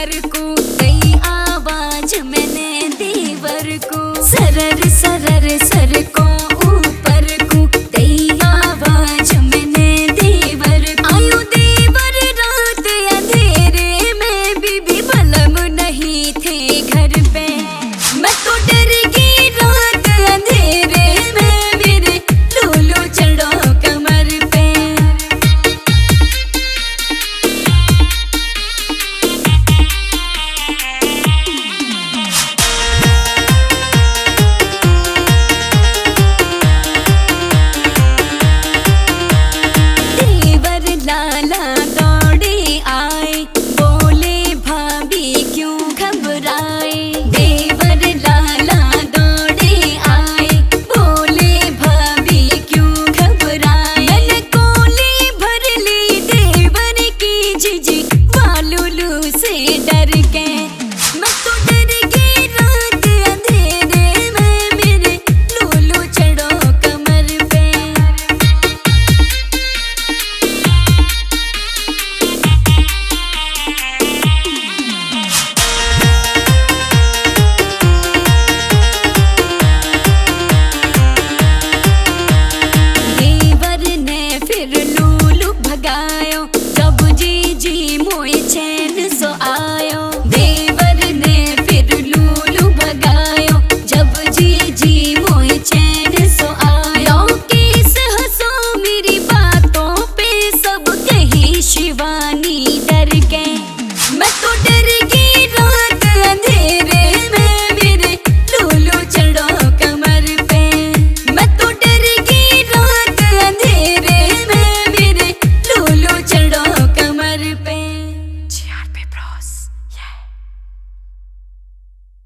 प्यार को नई आवाज में।